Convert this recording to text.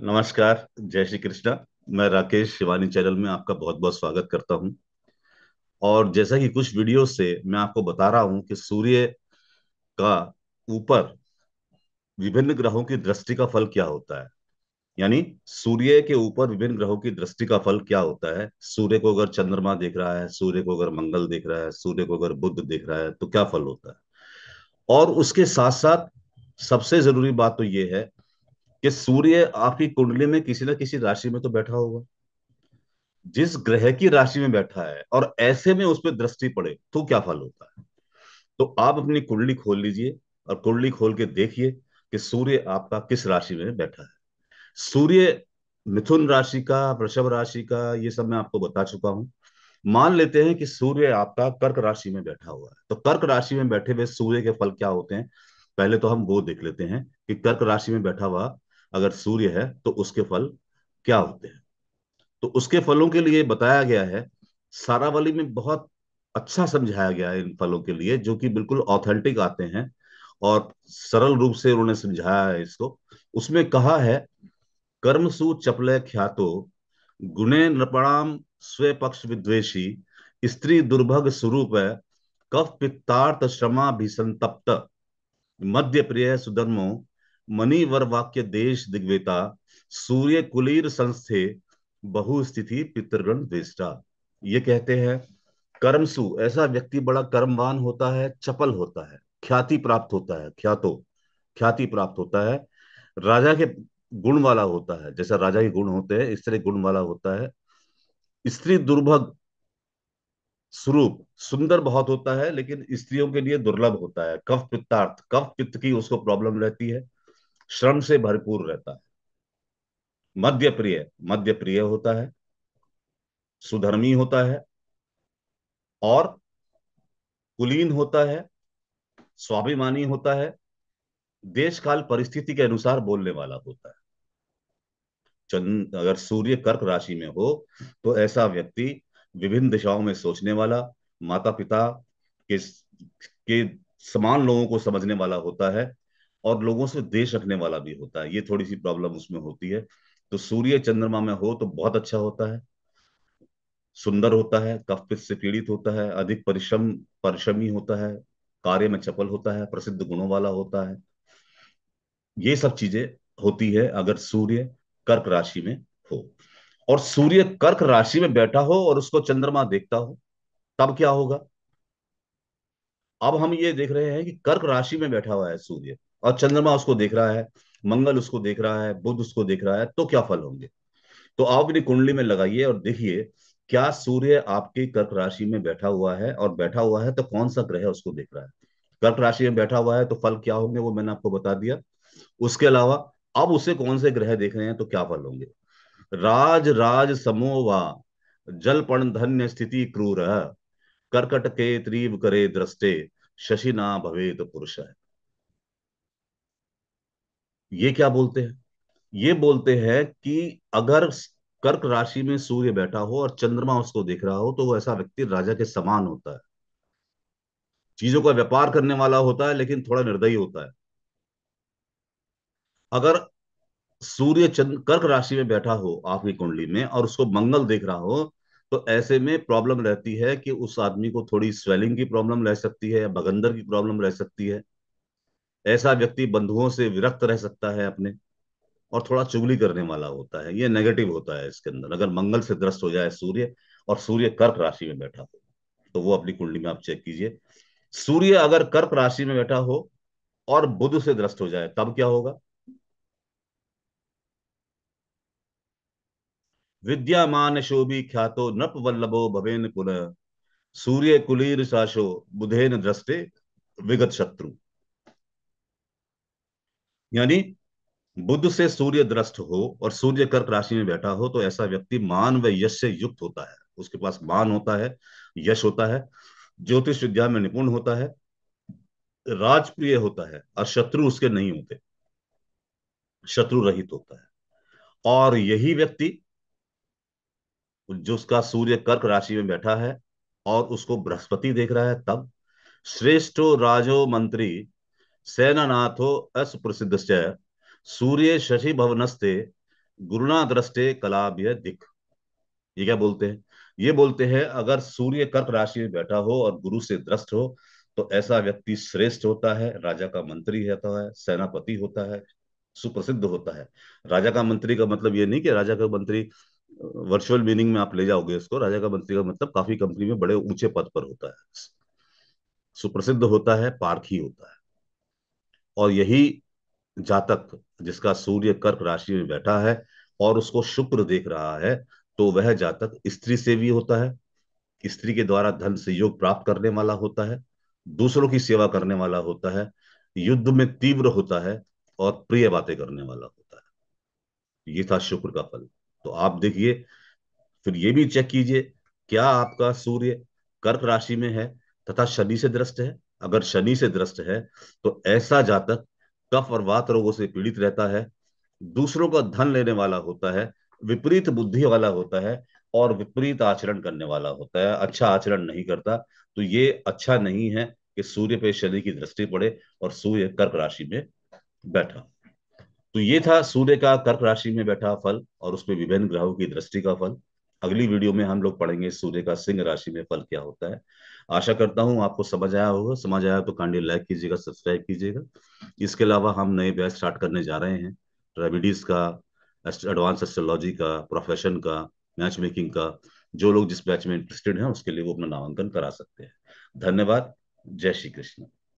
नमस्कार, जय श्री कृष्णा। मैं राकेश शिवानी चैनल में आपका बहुत बहुत स्वागत करता हूं। और जैसा कि कुछ वीडियो से मैं आपको बता रहा हूं कि सूर्य का ऊपर विभिन्न ग्रहों की दृष्टि का फल क्या होता है, यानी सूर्य के ऊपर विभिन्न ग्रहों की दृष्टि का फल क्या होता है। सूर्य को अगर चंद्रमा देख रहा है, सूर्य को अगर मंगल देख रहा है, सूर्य को अगर बुध देख रहा है तो क्या फल होता है। और उसके साथ साथ सबसे जरूरी बात तो यह है कि सूर्य आपकी कुंडली में किसी ना किसी राशि में तो बैठा होगा। जिस ग्रह की राशि में बैठा है और ऐसे में उस पर दृष्टि पड़े तो क्या फल होता है। तो आप अपनी कुंडली खोल लीजिए और कुंडली खोल के देखिए कि सूर्य आपका किस राशि में बैठा है। सूर्य मिथुन राशि का, वृषभ राशि का, ये सब मैं आपको बता चुका हूं। मान लेते हैं कि सूर्य आपका कर्क राशि में बैठा हुआ है, तो कर्क राशि में बैठे हुए सूर्य के फल क्या होते हैं। पहले तो हम वो देख लेते हैं कि कर्क राशि में बैठा हुआ अगर सूर्य है तो उसके फल क्या होते हैं। तो उसके फलों के लिए बताया गया है, सारावली में बहुत अच्छा समझाया गया है इन फलों के लिए, जो कि बिल्कुल ऑथेंटिक आते हैं और सरल रूप से उन्होंने समझाया है इसको। उसमें कहा है, कर्मसु चपले ख्यातो गुणे नृपणाम स्वे पक्ष विद्वेषी स्त्री दुर्भग स्वरूप है कफ पित्तार्थ श्रमा भीसंतप्त मध्य प्रिय सुधर्मो मणिवर वाक्य देश दिग्वेता सूर्य कुलीर संस्थे बहु स्थिति पितृगण द्वेष्टा। ये कहते हैं कर्मसु, ऐसा व्यक्ति बड़ा कर्मवान होता है, चपल होता है, ख्याति प्राप्त होता है, ख्यातो ख्याति प्राप्त होता है, राजा के गुण वाला होता है, जैसा राजा के गुण होते हैं इस तरह गुण वाला होता है। स्त्री दुर्भग स्वरूप, सुंदर बहुत होता है लेकिन स्त्रियों के लिए दुर्लभ होता है। कफ पित्तार्थ, कफ पित्त की उसको प्रॉब्लम रहती है, श्रम से भरपूर रहता है। मध्य प्रिय होता है, सुधर्मी होता है और कुलीन होता है, स्वाभिमानी होता है, देश काल परिस्थिति के अनुसार बोलने वाला होता है। अगर सूर्य कर्क राशि में हो तो ऐसा व्यक्ति विभिन्न दिशाओं में सोचने वाला, माता पिता के समान लोगों को समझने वाला होता है और लोगों से देश रखने वाला भी होता है। ये थोड़ी सी प्रॉब्लम उसमें होती है। तो सूर्य चंद्रमा में हो तो बहुत अच्छा होता है, सुंदर होता है, कफपित से पीड़ित होता है, अधिक परिश्रमी होता है, कार्य में चपल होता है, प्रसिद्ध गुणों वाला होता है। ये सब चीजें होती है अगर सूर्य कर्क राशि में हो। और सूर्य कर्क राशि में बैठा हो और उसको चंद्रमा देखता हो तब क्या होगा। अब हम ये देख रहे हैं कि कर्क राशि में बैठा हुआ है सूर्य और चंद्रमा उसको देख रहा है, मंगल उसको देख रहा है, बुध उसको देख रहा है, तो क्या फल होंगे। तो आप अपनी कुंडली में लगाइए और देखिए क्या सूर्य आपके कर्क राशि में बैठा हुआ है, और बैठा हुआ है तो कौन सा ग्रह उसको देख रहा है। कर्क राशि में बैठा हुआ है तो फल क्या होंगे वो मैंने आपको बता दिया। उसके अलावा अब उसे कौन से ग्रह देख रहे हैं तो क्या फल होंगे। राज राज समोवा जलपण धन्य स्थिति क्रूर कर्कट के त्रीव करे दृष्टे शशि ना भवेत पुरुष है। ये क्या बोलते हैं, ये बोलते हैं कि अगर कर्क राशि में सूर्य बैठा हो और चंद्रमा उसको देख रहा हो तो वो ऐसा व्यक्ति राजा के समान होता है, चीजों का व्यापार करने वाला होता है लेकिन थोड़ा निर्दयी होता है। अगर सूर्य कर्क राशि में बैठा हो आपकी कुंडली में और उसको मंगल देख रहा हो तो ऐसे में प्रॉब्लम रहती है कि उस आदमी को थोड़ी स्वेलिंग की प्रॉब्लम रह सकती है या बगंदर की प्रॉब्लम रह सकती है। ऐसा व्यक्ति बंधुओं से विरक्त रह सकता है अपने और थोड़ा चुगली करने वाला होता है। ये नेगेटिव होता है इसके अंदर। अगर मंगल से ग्रस्त हो जाए सूर्य और सूर्य कर्क राशि में बैठा हो तो वो अपनी कुंडली में आप चेक कीजिए। सूर्य अगर कर्क राशि में बैठा हो और बुध से ग्रस्त हो जाए तब क्या होगा। विद्यामान शोभी ख्यातो नृप वल्लभो भवेन पुनः सूर्य कुलीर शाशो बुधेन दृष्टे विगत शत्रु। यानी बुध से सूर्य दृष्ट हो और सूर्य कर्क राशि में बैठा हो तो ऐसा व्यक्ति मान व यश से युक्त होता है। उसके पास मान होता है, यश होता है, ज्योतिष विद्या में निपुण होता है, राजप्रिय होता है और शत्रु उसके नहीं होते, शत्रु रहित होता है। और यही व्यक्ति जो उसका सूर्य कर्क राशि में बैठा है और उसको बृहस्पति देख रहा है तब श्रेष्ठो राजो मंत्री सेनानाथो अस प्रसिद्धश्च सूर्य शशि भवनस्ते गुरुणा दृष्टे कलाभ्य दिख, ये क्या बोलते हैं? ये बोलते हैं अगर सूर्य कर्क राशि में बैठा हो और गुरु से दृष्ट हो तो ऐसा व्यक्ति श्रेष्ठ होता है, राजा का मंत्री होता है, सेनापति होता है, सुप्रसिद्ध होता है। राजा का मंत्री का मतलब ये नहीं कि राजा का मंत्री वर्चुअल मीनिंग में आप ले जाओगे इसको। राजा का मंत्री का मतलब काफी कंपनी में बड़े ऊंचे पद पर होता है, सुप्रसिद्ध होता है, पारखी होता है। और यही जातक जिसका सूर्य कर्क राशि में बैठा है और उसको शुक्र देख रहा है तो वह जातक स्त्री से भी होता है, स्त्री के द्वारा धन से योग प्राप्त करने वाला होता है, दूसरों की सेवा करने वाला होता है, युद्ध में तीव्र होता है और प्रिय बातें करने वाला होता है। ये था शुक्र का फल। तो आप देखिए, फिर ये भी चेक कीजिए क्या आपका सूर्य कर्क राशि में है तथा शनि से दृष्ट है। अगर शनि से दृष्ट है तो ऐसा जातक कफ और वात रोगों से पीड़ित रहता है, दूसरों का धन लेने वाला होता है, विपरीत बुद्धि वाला होता है और विपरीत आचरण करने वाला होता है, अच्छा आचरण नहीं करता। तो ये अच्छा नहीं है कि सूर्य पे शनि की दृष्टि पड़े और सूर्य कर्क राशि में बैठा। तो ये था सूर्य का कर्क राशि में बैठा फल और उसमें विभिन्न ग्रहों की दृष्टि का फल। अगली वीडियो में हम लोग पढ़ेंगे सूर्य का सिंह राशि में फल क्या होता है। आशा करता हूं आपको समझ आया होगा। समझ आया तो काइंडली लाइक कीजिएगा, सब्सक्राइब कीजिएगा। इसके अलावा हम नए बैच स्टार्ट करने जा रहे हैं, रेमेडीज का, एडवांस एस्ट्रोलॉजी का, प्रोफेशन का, मैच मेकिंग का। जो लोग जिस बैच में इंटरेस्टेड हैं उसके लिए वो अपना नामांकन करा सकते हैं। धन्यवाद। जय श्री कृष्ण।